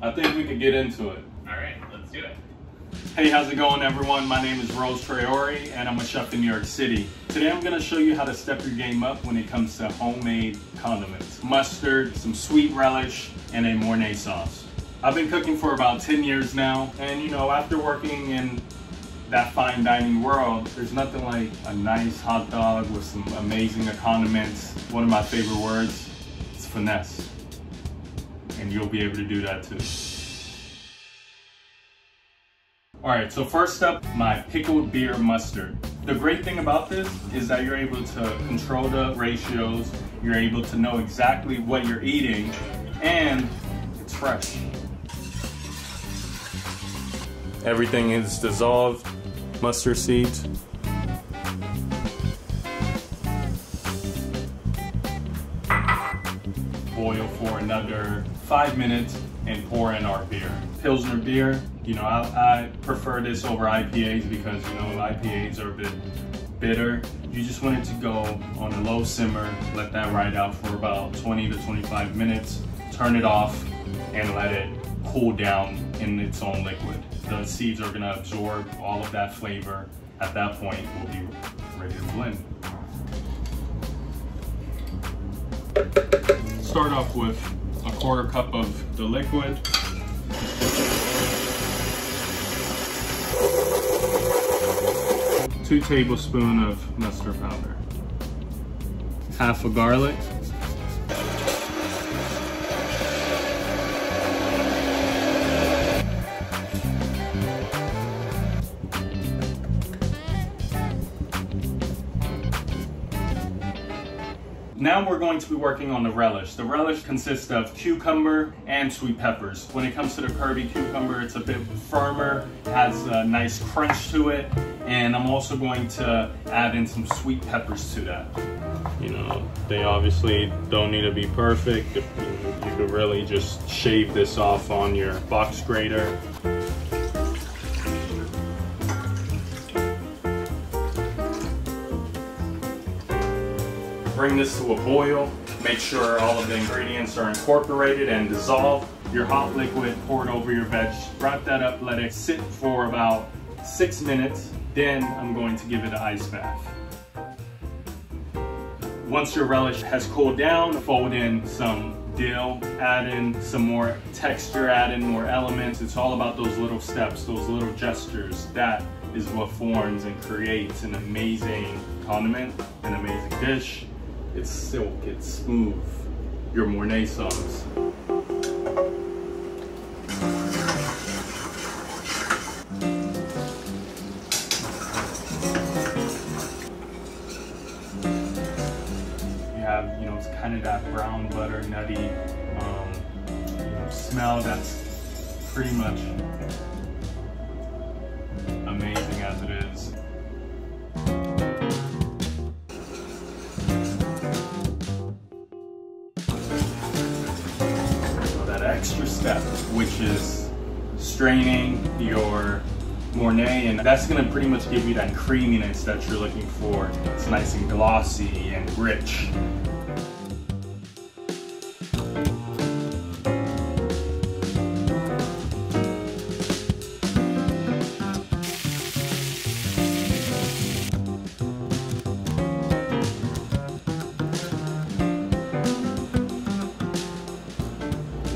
I think we could get into it. All right, let's do it. Hey, how's it going, everyone? My name is Rōze Traore, and I'm a chef in New York City. Today, I'm gonna show you how to step your game up when it comes to homemade condiments. Mustard, some sweet relish, and a Mornay sauce. I've been cooking for about 10 years now, and you know, after working in that fine dining world, there's nothing like a nice hot dog with some amazing condiments. One of my favorite words is finesse, and you'll be able to do that too. All right, so first up, my pickled beer mustard. The great thing about this is that you're able to control the ratios, you're able to know exactly what you're eating, and it's fresh. Everything is dissolved, mustard seeds. Boil for another 5 minutes and pour in our beer. Pilsner beer, you know, I prefer this over IPAs because, you know, IPAs are a bit bitter. You just want it to go on a low simmer, let that ride out for about 20 to 25 minutes, turn it off, and let it cool down in its own liquid. The seeds are gonna absorb all of that flavor. At that point, we'll be ready to blend. Start off with a quarter cup of the liquid. Two tablespoons of mustard powder. Half a garlic. Now we're going to be working on the relish. The relish consists of cucumber and sweet peppers. When it comes to the Kirby cucumber, it's a bit firmer, has a nice crunch to it, and I'm also going to add in some sweet peppers to that. You know, they obviously don't need to be perfect. You could really just shave this off on your box grater. Bring this to a boil, make sure all of the ingredients are incorporated and dissolved. Your hot liquid, pour it over your veg, wrap that up, let it sit for about 6 minutes, then I'm going to give it an ice bath. Once your relish has cooled down, fold in some dill, add in some more texture, add in more elements. It's all about those little steps, those little gestures. That is what forms and creates an amazing condiment, an amazing dish. It's silk, it's smooth. Your Mornay sauce. You have, you know, it's kind of that brown butter, nutty smell that's pretty much amazing as it is. Extra step, which is straining your Mornay, and that's gonna pretty much give you that creaminess that you're looking for. It's nice and glossy and rich.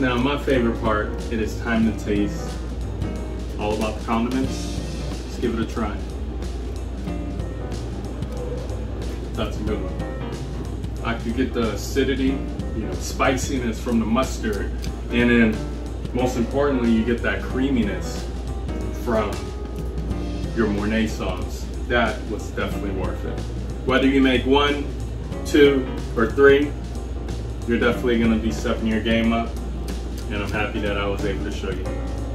Now, my favorite part, it is time to taste. All about the condiments. Let's give it a try. That's a good one. I could get the acidity, you know, spiciness from the mustard, and then, most importantly, you get that creaminess from your Mornay sauce. That was definitely worth it. Whether you make 1, 2, or 3, you're definitely gonna be stepping your game up. And I'm happy that I was able to show you.